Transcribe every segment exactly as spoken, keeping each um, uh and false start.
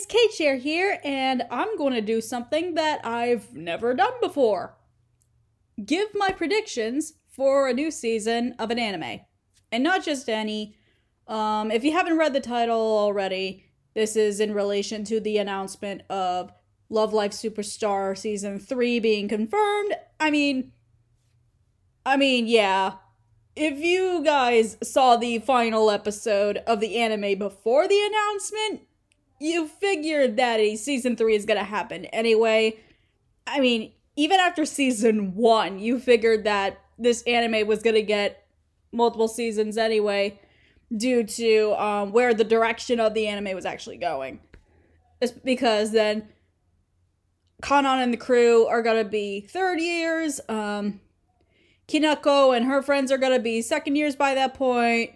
it's K-Chair here, and I'm going to do something that I've never done before. Give my predictions for a new season of an anime. And not just any. Um, if you haven't read the title already, this is in relation to the announcement of Love Live Superstar Season three being confirmed. I mean... I mean, yeah. If you guys saw the final episode of the anime before the announcement, you figured that a season three is gonna happen anyway. I mean, even after season one, you figured that this anime was gonna get multiple seasons anyway due to um, where the direction of the anime was actually going. It's because then Kanon and the crew are gonna be third years, um, Kinako and her friends are gonna be second years by that point.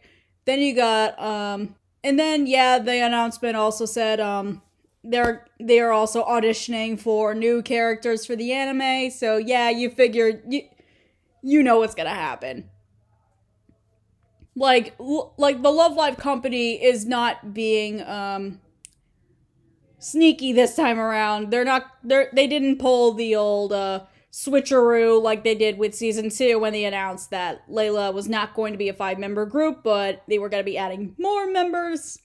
Then you got, um... And then, yeah, the announcement also said um, they're they are also auditioning for new characters for the anime. So yeah, you figure you you know what's gonna happen. Like like the Love Live company is not being um, sneaky this time around. They're not they they didn't pull the old uh, switcheroo like they did with season two when they announced that Liella was not going to be a five-member group, but they were going to be adding more members.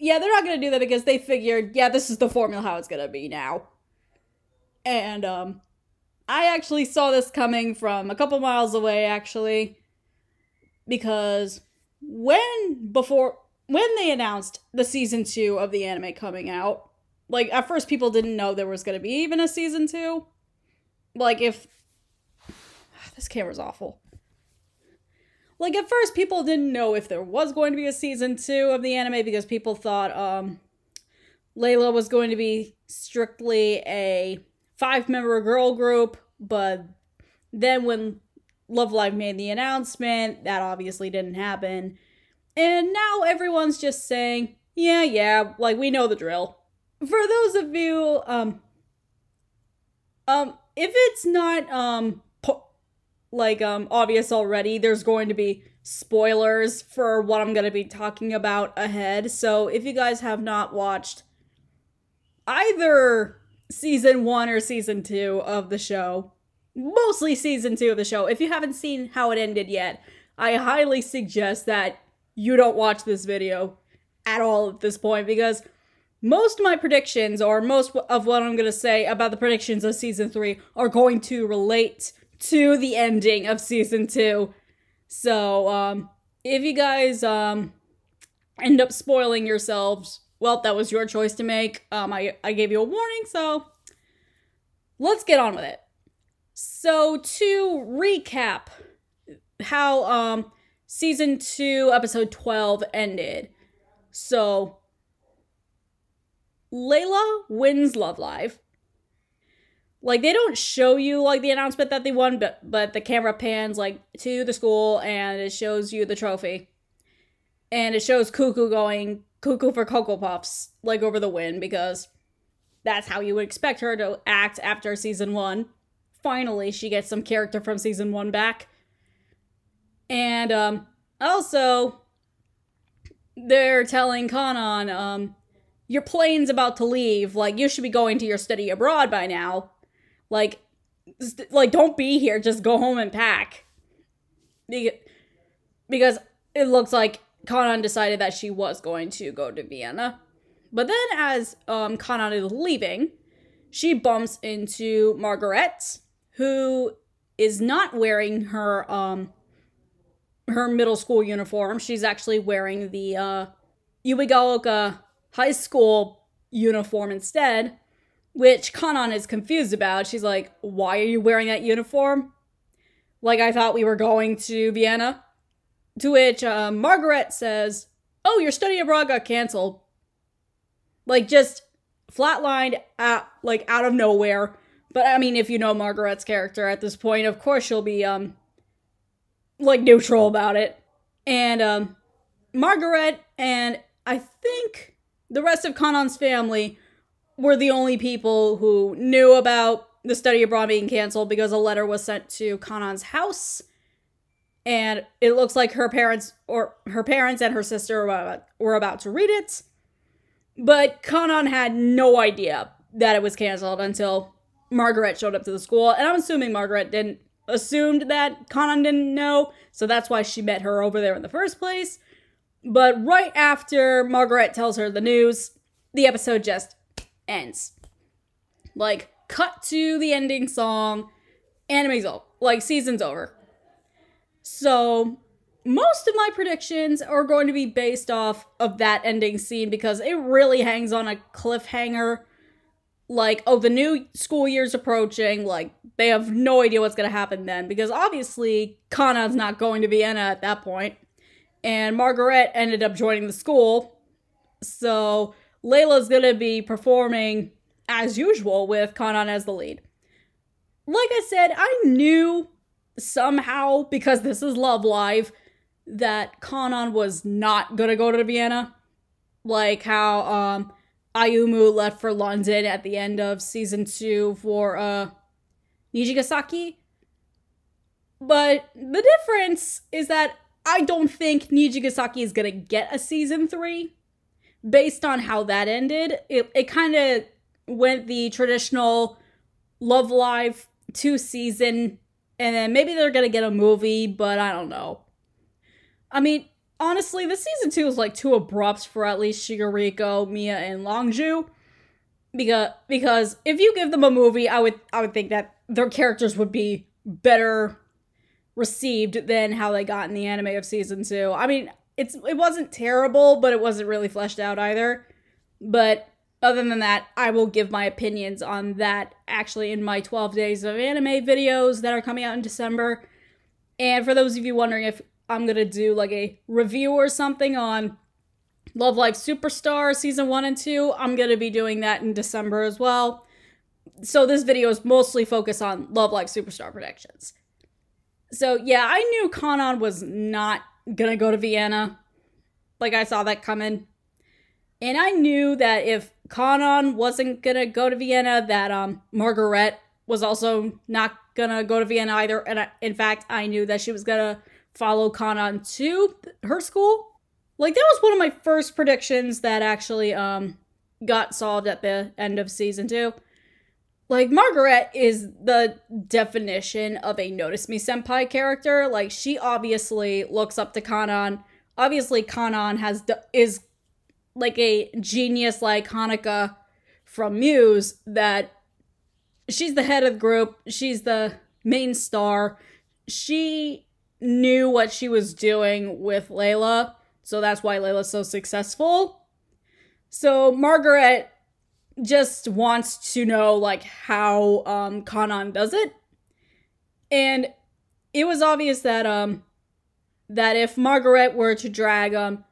Yeah, they're not going to do that because they figured, yeah, this is the formula how it's going to be now. And, um, I actually saw this coming from a couple miles away, actually, because when, before, when they announced the season two of the anime coming out, like, at first people didn't know there was going to be even a season two. Like, if... This camera's awful. Like, at first, people didn't know if there was going to be a season two of the anime because people thought, um... Liella was going to be strictly a five-member girl group, but then when Love Live made the announcement, that obviously didn't happen. And now everyone's just saying, yeah, yeah, like, we know the drill. For those of you, um... Um... if it's not, um, po like, um, obvious already, there's going to be spoilers for what I'm going to be talking about ahead. So if you guys have not watched either season one or season two of the show, mostly season two of the show, if you haven't seen how it ended yet, I highly suggest that you don't watch this video at all at this point because... most of my predictions, or most of what I'm going to say about the predictions of Season three, are going to relate to the ending of Season two. So, um, if you guys, um, end up spoiling yourselves, well, that was your choice to make. Um, I, I gave you a warning, so let's get on with it. So, to recap how, um, Season two, Episode twelve ended. So... Liella wins Love Live. Like, they don't show you, like, the announcement that they won, but, but the camera pans, like, to the school, and it shows you the trophy. And it shows Kuu Kuu going cuckoo for Cocoa Puffs, like, over the win, because that's how you would expect her to act after Season one. Finally, she gets some character from Season one back. And, um, also, they're telling Kanon, um, your plane's about to leave. Like, you should be going to your study abroad by now. Like, like don't be here. Just go home and pack. Because it looks like Kanon decided that she was going to go to Vienna. But then as um, Kanon is leaving, she bumps into Margarete, who is not wearing her, um, her middle school uniform. She's actually wearing the uh, Yuigaoka high school uniform instead, which Kanon is confused about. She's like, why are you wearing that uniform? Like, I thought we were going to Vienna. To which uh, Margarete says, oh, your study abroad got canceled. Like, just flatlined, at, like, out of nowhere. But, I mean, if you know Margaret's character at this point, of course she'll be, um, like, neutral about it. And, um, Margarete and I think... the rest of Kanon's family were the only people who knew about the study abroad being canceled because a letter was sent to Kanon's house. And it looks like her parents or her parents and her sister were about, were about to read it. But Kanon had no idea that it was canceled until Margarete showed up to the school, and I'm assuming Margarete didn't assumed that Kanon didn't know, so that's why she met her over there in the first place. But right after Margarete tells her the news, the episode just ends. Like, cut to the ending song, anime's over. Like, season's over. So, most of my predictions are going to be based off of that ending scene because it really hangs on a cliffhanger. Like, oh, the new school year's approaching. Like, they have no idea what's going to happen then. Because obviously, Kanon's not going to Vienna at that point. And Margarete ended up joining the school. So, Leila's going to be performing as usual with Kanon as the lead. Like I said, I knew somehow, because this is Love Live, that Kanon was not going to go to Vienna. Like how, um... Ayumu left for London at the end of season two for uh, Nijigasaki. But the difference is that I don't think Nijigasaki is going to get a season three. Based on how that ended, it, it kind of went the traditional Love Live two season, and then maybe they're going to get a movie, but I don't know. I mean, honestly, this season two is like too abrupt for at least Shigeriko, Mia, and Longju. Because because if you give them a movie, I would I would think that their characters would be better received than how they got in the anime of season two. I mean, it's it wasn't terrible, but it wasn't really fleshed out either. But other than that, I will give my opinions on that actually in my twelve days of anime videos that are coming out in December. And for those of you wondering if I'm going to do like a review or something on Love Live Superstar season one and two. I'm going to be doing that in December as well. So this video is mostly focused on Love Live Superstar predictions. So yeah, I knew Kanon was not going to go to Vienna. Like, I saw that coming. And I knew that if Kanon wasn't going to go to Vienna, that um Margarete was also not going to go to Vienna either. And I, in fact, I knew that she was going to follow Kanon to her school. Like, that was one of my first predictions that actually um got solved at the end of season two. Like, Margarete is the definition of a notice me senpai character. Like, she obviously looks up to Kanon. Obviously, Kanon has is like a genius like Hanukkah from Muse, that she's the head of the group. She's the main star. She knew what she was doing with Liella, so that's why Leila's so successful. So Margarete just wants to know, like, how um Kanon does it. And it was obvious that um that if Margarete were to drag um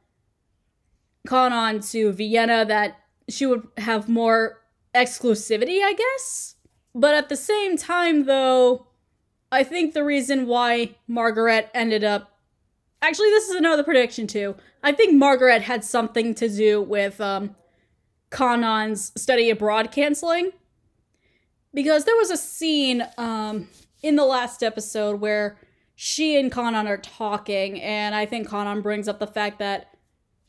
Kanon to Vienna, that she would have more exclusivity, I guess. But at the same time, though, I think the reason why Margarete ended up... Actually, this is another prediction, too. I think Margarete had something to do with um, Kanon's study abroad canceling. Because there was a scene um, in the last episode where she and Kanon are talking, and I think Kanon brings up the fact that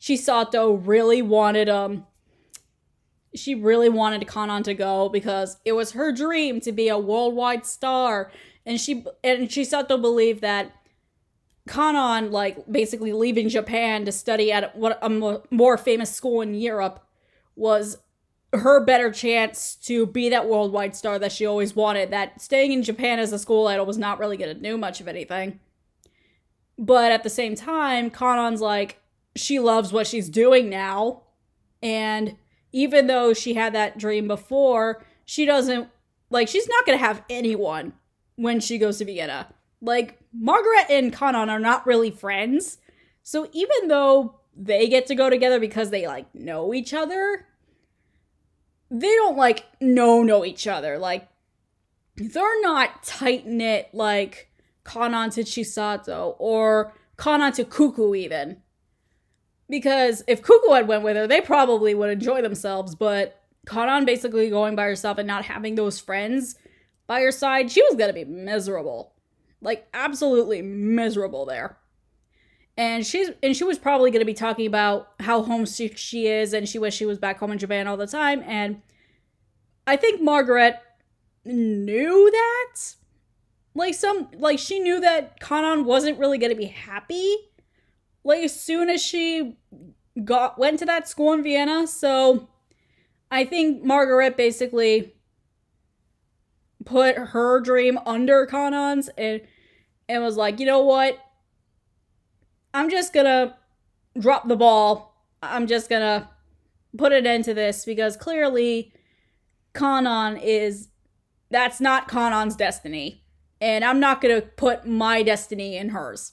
Chisato really wanted... um. She really wanted Kanon to go because it was her dream to be a worldwide star. And she and Chisato believed that Kanon, like, basically leaving Japan to study at what a more famous school in Europe was her better chance to be that worldwide star that she always wanted. That staying in Japan as a school idol was not really going to do much of anything. But at the same time, Kanon's like, she loves what she's doing now. And even though she had that dream before, she doesn't, like, she's not going to have anyone when she goes to Vienna. Like, Margarete and Kanon are not really friends. So even though they get to go together because they, like, know each other, they don't, like, know know each other. Like, they're not tight-knit like Kanon to Chisato or Kanon to Kuu Kuu even. Because if Kuu Kuu had went with her, they probably would enjoy themselves. But Kanon basically going by herself and not having those friends by her side, she was gonna be miserable. Like, absolutely miserable there. And she's and she was probably going to be talking about how homesick she is and she wished she was back home in Japan all the time. And I think Margarete knew that. Like, some, like she knew that Kanon wasn't really going to be happy. Like, as soon as she got went to that school in Vienna. So I think Margarete basically put her dream under Kanon's and, and was like, you know what? I'm just gonna drop the ball. I'm just gonna put an end to this because clearly Kanon is, that's not Kanon's destiny. And I'm not gonna put my destiny in hers.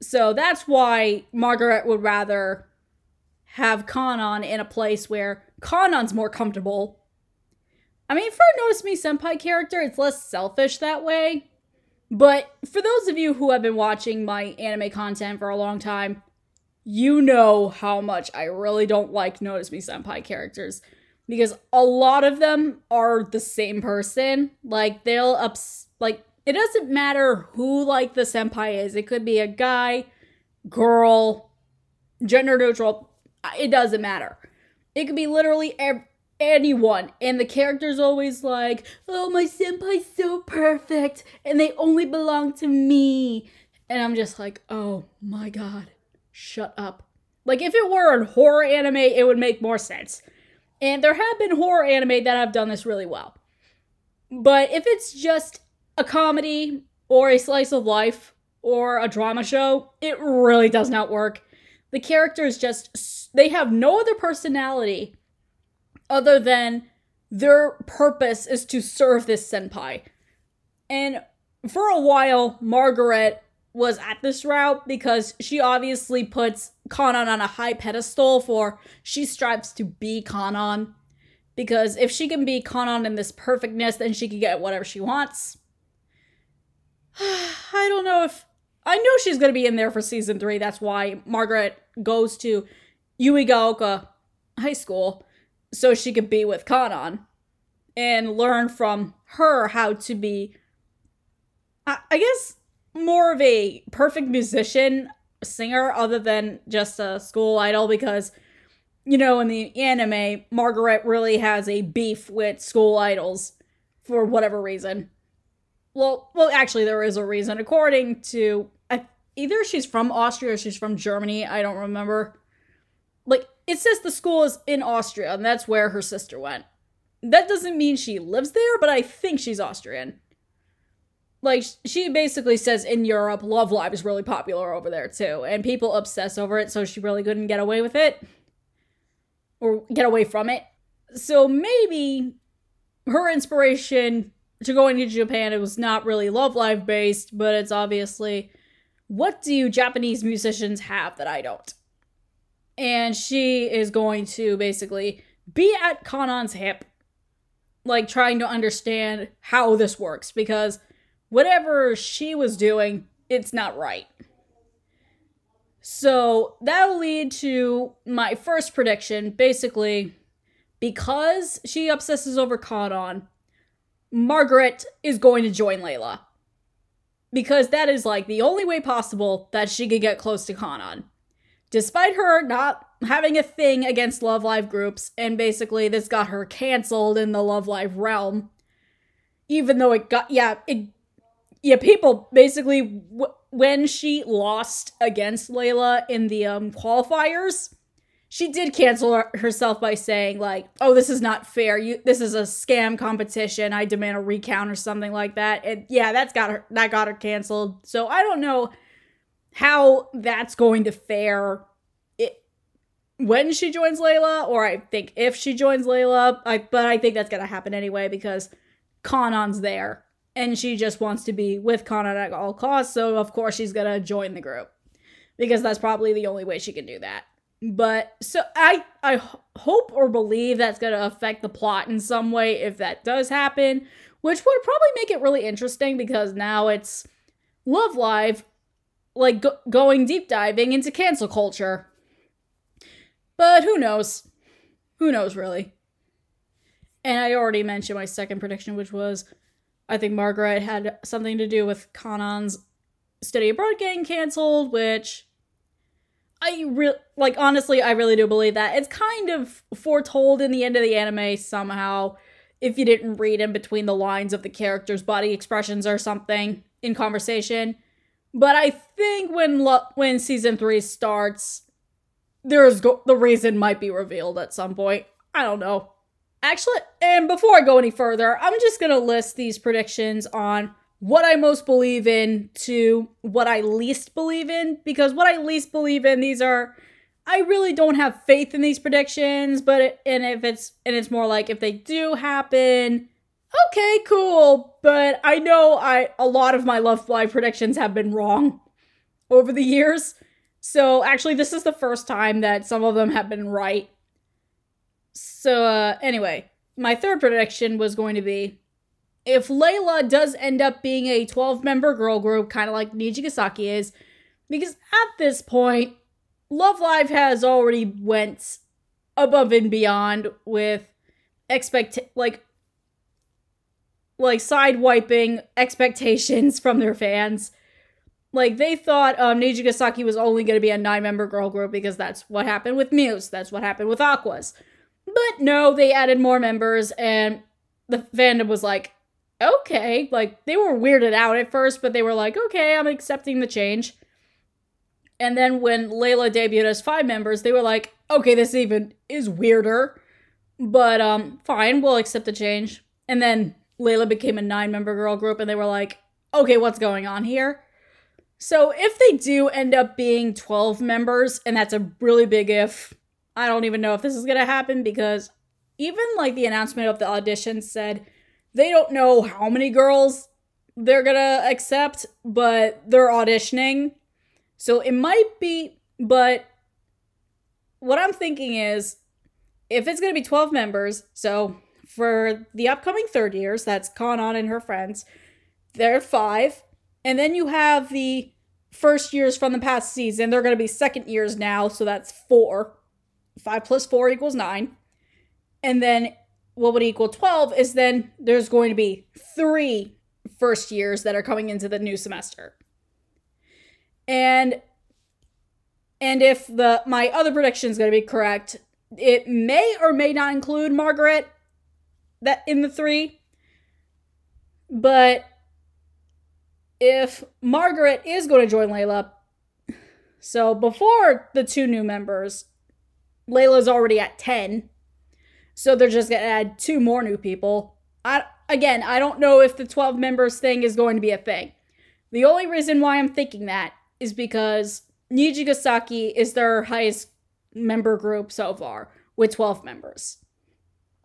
So that's why Margarete would rather have Kanon in a place where Kanon's more comfortable. I mean, for a Notice Me Senpai character, it's less selfish that way. But for those of you who have been watching my anime content for a long time, you know how much I really don't like Notice Me Senpai characters. Because a lot of them are the same person. Like, they'll ups- like, it doesn't matter who, like, the senpai is. It could be a guy, girl, gender neutral. It doesn't matter. It could be literally every- anyone, and the character's always like, oh, my senpai's so perfect and they only belong to me, and I'm just like, oh my god, shut up. Like, if it were a horror anime, it would make more sense, and there have been horror anime that have done this really well. But if it's just a comedy or a slice of life or a drama show, it really does not work. The characters just, they have no other personality other than their purpose is to serve this senpai. And for a while, Margarete was at this route because she obviously puts Kanon on a high pedestal for, she strives to be Kanon. Because if she can be Kanon in this perfectness, then she can get whatever she wants. I don't know if, I know she's going to be in there for season three. That's why Margarete goes to Yuigaoka High School, so she could be with Kanon and learn from her how to be, I, I guess, more of a perfect musician, singer, other than just a school idol. Because, you know, in the anime, Margarete really has a beef with school idols for whatever reason. Well, well, actually, there is a reason. According to, I, either she's from Austria or she's from Germany. I don't remember. Like, it says the school is in Austria, and that's where her sister went. That doesn't mean she lives there, but I think she's Austrian. Like, she basically says in Europe, Love Live is really popular over there, too. And people obsess over it, so she really couldn't get away with it. Or get away from it. So maybe her inspiration to going to Japan, it was not really Love Live based, but it's obviously, what do Japanese musicians have that I don't? And she is going to basically be at Kanon's hip, like, trying to understand how this works, because whatever she was doing, it's not right. So that'll lead to my first prediction. Basically, because she obsesses over Kanon, Margarete is going to join Liella, because that is, like, the only way possible that she could get close to Kanon. Despite her not having a thing against Love Live groups, and basically this got her canceled in the Love Live realm, even though it got, yeah, it, yeah, people basically, w when she lost against Liella in the um, qualifiers, she did cancel her herself by saying, like, oh, this is not fair, you, this is a scam competition, I demand a recount or something like that, and yeah, that's got her, that got her canceled, so I don't know how that's going to fare it when she joins Liella, or I think if she joins Liella, I, but I think that's going to happen anyway because Kanon's there, and she just wants to be with Kanon at all costs, so of course she's going to join the group, because that's probably the only way she can do that. But, so I, I hope or believe that's going to affect the plot in some way if that does happen, which would probably make it really interesting, because now it's Love Live, like, go going deep diving into cancel culture. But who knows? Who knows, really? And I already mentioned my second prediction, which was, I think Margarete had something to do with Kanon's study abroad getting canceled, which I re like, honestly, I really do believe that. It's kind of foretold in the end of the anime somehow, if you didn't read in between the lines of the characters' body expressions or something in conversation. But I think when when season three starts, there's go the reason might be revealed at some point. I don't know. Actually, and before I go any further, I'm just going to list these predictions on what I most believe in to what I least believe in. Because what I least believe in, these are, I really don't have faith in these predictions. But, it, and if it's, and it's more like if they do happen, okay, cool. But I know I a lot of my Love Live predictions have been wrong over the years. So actually, this is the first time that some of them have been right. So uh, anyway, my third prediction was going to be, if Liella does end up being a twelve-member girl group, kind of like Nijigasaki is, because at this point, Love Live has already went above and beyond with expect like like side wiping expectations from their fans. Like, they thought um, Nijigasaki was only going to be a nine-member girl group because that's what happened with Muse, that's what happened with Aqours. But no, they added more members, and the fandom was like, okay. Like, they were weirded out at first, but they were like, okay, I'm accepting the change. And then when Liella debuted as five members, they were like, okay, this even is weirder. But, um, fine, we'll accept the change. And then Liella became a nine-member girl group, and they were like, okay, what's going on here? So if they do end up being twelve members, and that's a really big if, I don't even know if this is going to happen, because even, like, the announcement of the audition said they don't know how many girls they're going to accept, but they're auditioning. So it might be, but what I'm thinking is, if it's going to be twelve members, so for the upcoming third years, that's Kanon and her friends, they're five. And then you have the first years from the past season. They're going to be second years now, so that's four. Five plus four equals nine. And then what would equal twelve is then there's going to be three first years that are coming into the new semester. And and if the my other prediction is going to be correct, it may or may not include Margarete that in the three. But if Margarete is going to join Liella, so before the two new members, Leila's already at ten. So they're just going to add two more new people. I, again, I don't know if the twelve members thing is going to be a thing. The only reason why I'm thinking that is because Nijigasaki is their highest member group so far with twelve members.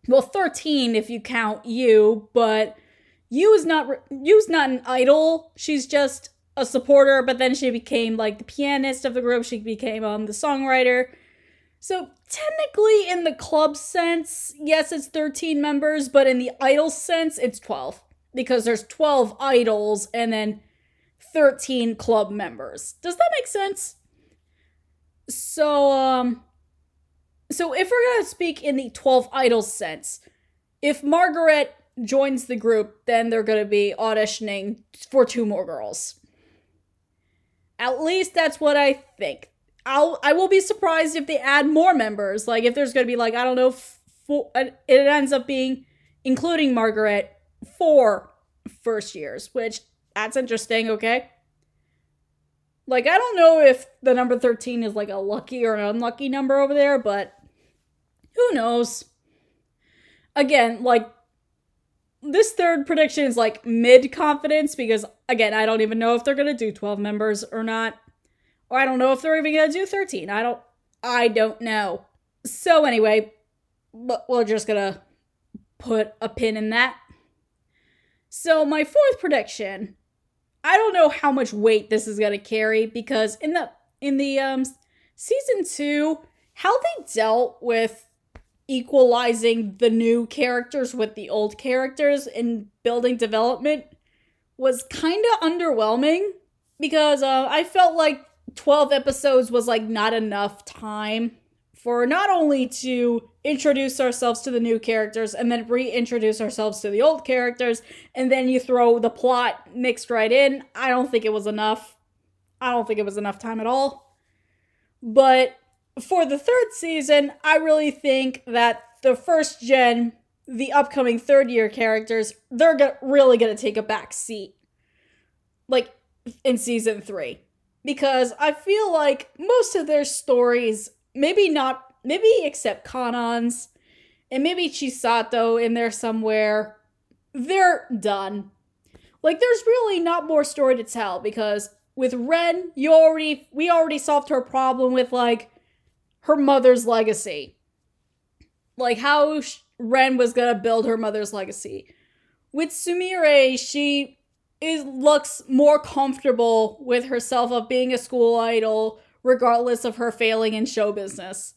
Well, thirteen if you count you, but you is not you's not an idol. She's just a supporter, but then she became like the pianist of the group. She became um the songwriter. So technically, in the club sense, yes, it's thirteen members, but in the idol sense, it's twelve. Because there's twelve idols and then thirteen club members. Does that make sense? So, um, so if we're going to speak in the twelve idols sense, if Margarete joins the group, then they're going to be auditioning for two more girls. At least that's what I think. I'll, I will be surprised if they add more members. Like, if there's going to be, like, I don't know, four, it ends up being, including Margarete, four first years, which, that's interesting, okay? Like, I don't know if the number thirteen is, like, a lucky or an unlucky number over there, but who knows? Again, like, this third prediction is, like, mid-confidence, because, again, I don't even know if they're going to do twelve members or not. Or I don't know if they're even going to do thirteen. I don't, I don't know. So anyway, but we're just going to put a pin in that. So my fourth prediction, I don't know how much weight this is going to carry, because in the, in the um, season two, how they dealt with equalizing the new characters with the old characters in building development was kind of underwhelming, because uh, I felt like twelve episodes was, like, not enough time for not only to introduce ourselves to the new characters and then reintroduce ourselves to the old characters, and then you throw the plot mixed right in. I don't think it was enough. I don't think it was enough time at all. But for the third season, I really think that the first gen, the upcoming third year characters, they're go really going to take a back seat. Like, in season three. Because I feel like most of their stories, maybe not, maybe except Kanon's, and maybe Chisato in there somewhere, they're done. Like, there's really not more story to tell, because with Ren, you already, we already solved her problem with, like, her mother's legacy. Like, how she, Ren was gonna build her mother's legacy. With Sumire, she is looks more comfortable with herself of being a school idol, regardless of her failing in show business.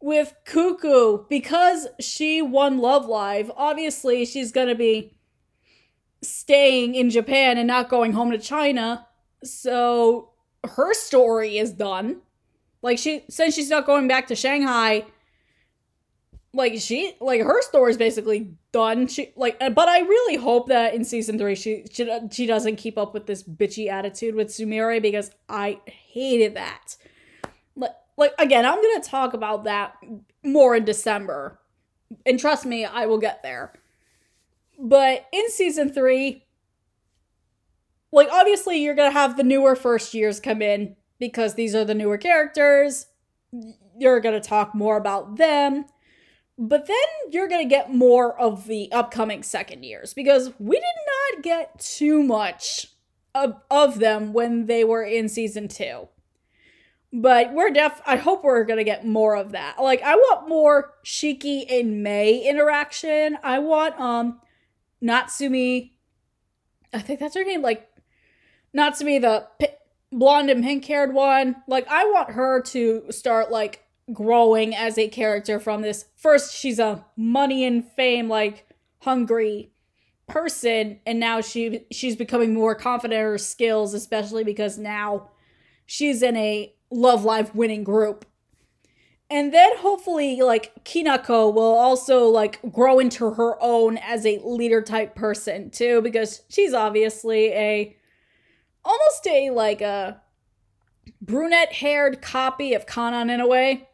With Kuu Kuu, because she won Love Live, obviously she's gonna be staying in Japan and not going home to China, so her story is done. Like, she, since she's not going back to Shanghai, like, she, like, her story's basically done. She, like, but I really hope that in season three, she, she, she doesn't keep up with this bitchy attitude with Sumire, because I hated that. Like, like, again, I'm gonna talk about that more in December. And trust me, I will get there. But in season three, like, obviously you're gonna have the newer first years come in, because these are the newer characters. You're gonna talk more about them. But then you're going to get more of the upcoming second years, because we did not get too much of, of them when they were in season two. But we're def- I hope we're going to get more of that. Like, I want more Shiki and Mei interaction. I want, um, Natsumi, I think that's her name, like, Natsumi, the p- blonde and pink-haired one. Like, I want her to start, like, growing as a character from this. First, she's a money and fame, like, hungry person, and now she she's becoming more confident in her skills, especially because now she's in a Love Live winning group. And then hopefully, like, Kinako will also, like, grow into her own as a leader type person too, because she's obviously a almost a like a brunette haired copy of Kanon in a way.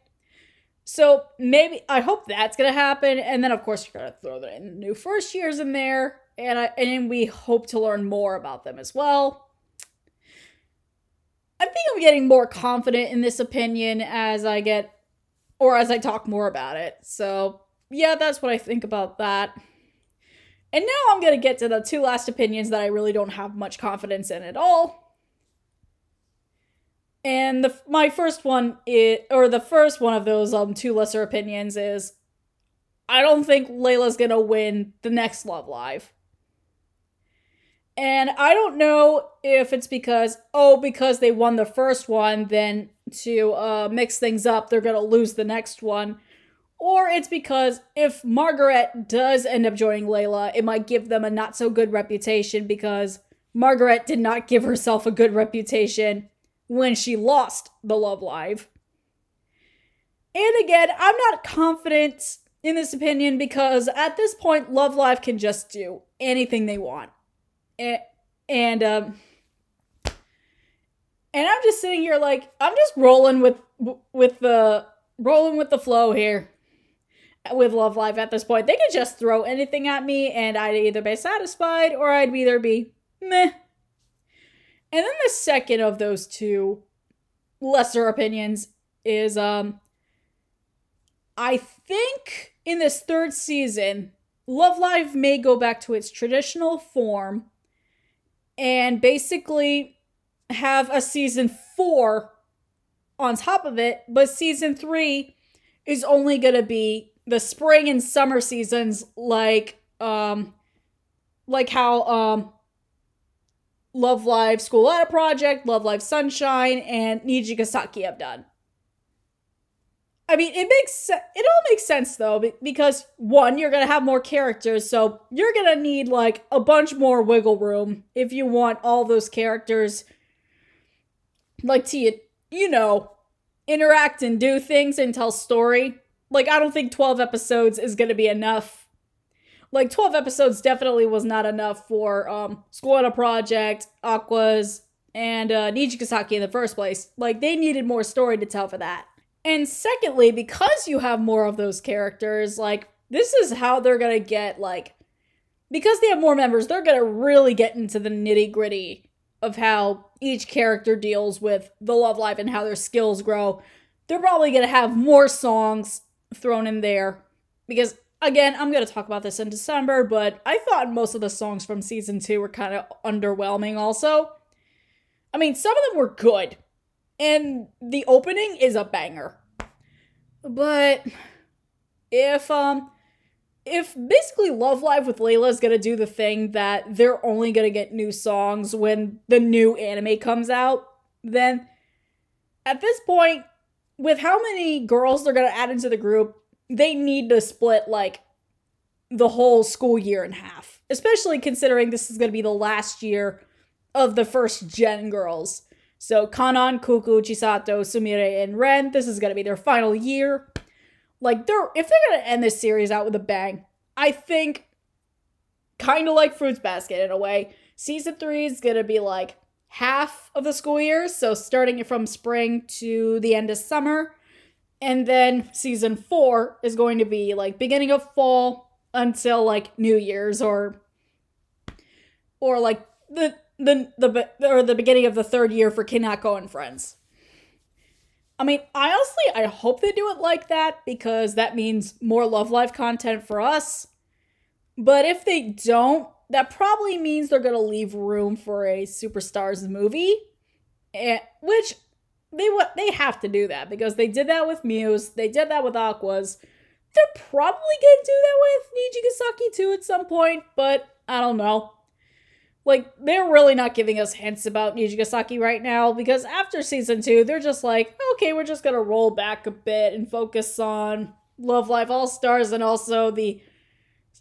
So maybe, I hope that's going to happen. And then, of course, you're going to throw the new first years in there. And, I, and we hope to learn more about them as well. I think I'm getting more confident in this opinion as I get, or as I talk more about it. So, yeah, that's what I think about that. And now I'm going to get to the two last opinions that I really don't have much confidence in at all. And the, my first one, is, or the first one of those um two lesser opinions is, I don't think Leila's gonna win the next Love Live. And I don't know if it's because, oh, because they won the first one, then to uh, mix things up, they're gonna lose the next one. Or it's because if Margarete does end up joining Liella, it might give them a not-so-good reputation, because Margarete did not give herself a good reputation when she lost the Love Live. And again, I'm not confident in this opinion, because at this point, Love Live can just do anything they want. And, and, um, and I'm just sitting here like, I'm just rolling with, with the, rolling with the flow here with Love Live at this point. They could just throw anything at me, and I'd either be satisfied, or I'd either be meh. And then the second of those two lesser opinions is, um, I think in this third season, Love Live may go back to its traditional form and basically have a season four on top of it, but season three is only going to be the spring and summer seasons, like, um, like how, um, Love Live School Out Project, Love Live Sunshine, and Nijigasaki have done. I mean, it makes it all makes sense though, because one, you're gonna have more characters, so you're gonna need like a bunch more wiggle room if you want all those characters, like, to, you know, interact and do things and tell story. Like, I don't think twelve episodes is gonna be enough. Like, twelve episodes definitely was not enough for um, School Out Project, Aqours, and uh, Nijigasaki in the first place. Like, they needed more story to tell for that. And secondly, because you have more of those characters, like, this is how they're gonna get, like, because they have more members, they're gonna really get into the nitty-gritty of how each character deals with the love life and how their skills grow. They're probably gonna have more songs thrown in there. Because, again, I'm gonna talk about this in December, but I thought most of the songs from season two were kind of underwhelming also. I mean, some of them were good. And the opening is a banger. But if, um, if basically Love Live with Liella is gonna do the thing that they're only gonna get new songs when the new anime comes out, then at this point, with how many girls they're gonna add into the group, they need to split, like, the whole school year in half. Especially considering this is gonna be the last year of the first gen girls. So Kanon, Kuu Kuu, Chisato, Sumire, and Ren, this is going to be their final year. Like, they're if they're going to end this series out with a bang, I think, kind of like Fruits Basket in a way, season three is going to be like half of the school year. So starting it from spring to the end of summer. And then season four is going to be like beginning of fall until like New Year's or, or like the... The, the, or the beginning of the third year for Kinako and friends. I mean, I honestly, I hope they do it like that because that means more Love Live content for us. But if they don't, that probably means they're going to leave room for a Superstars movie, and, which they they have to do that because they did that with Muse, they did that with Aqours. They're probably going to do that with Nijigasaki too at some point, but I don't know. Like, they're really not giving us hints about Nijigasaki right now because after season two, they're just like, okay, we're just gonna roll back a bit and focus on Love Live All-Stars and also the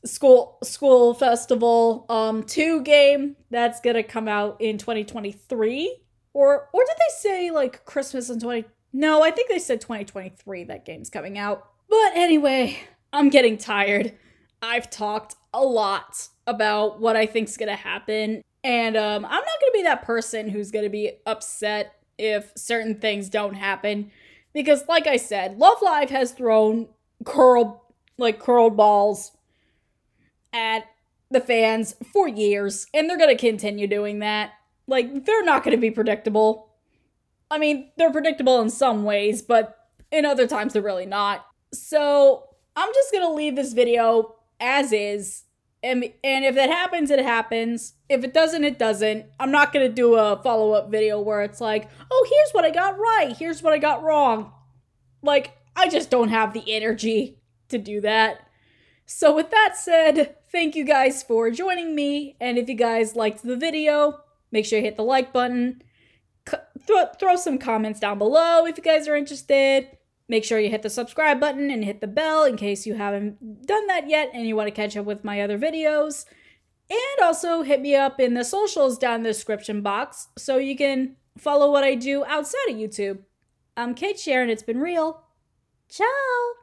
school school festival um two game that's gonna come out in twenty twenty-three. Or or did they say like Christmas in twenty? No, I think they said twenty twenty-three that game's coming out. But anyway, I'm getting tired. I've talked a lot about what I think's gonna happen. And um, I'm not gonna be that person who's gonna be upset if certain things don't happen. Because like I said, Love Live has thrown curled, like curled balls at the fans for years. And they're gonna continue doing that. Like, they're not gonna be predictable. I mean, they're predictable in some ways, but in other times they're really not. So I'm just gonna leave this video as is. And, and if it happens, it happens. If it doesn't, it doesn't. I'm not going to do a follow-up video where it's like, oh, here's what I got right. Here's what I got wrong. Like, I just don't have the energy to do that. So with that said, thank you guys for joining me. And if you guys liked the video, make sure you hit the like button. Throw, throw some comments down below if you guys are interested. Make sure you hit the subscribe button and hit the bell in case you haven't done that yet and you want to catch up with my other videos. And also hit me up in the socials down in the description box so you can follow what I do outside of YouTube. I'm Kate Sharon, it's been real. Ciao!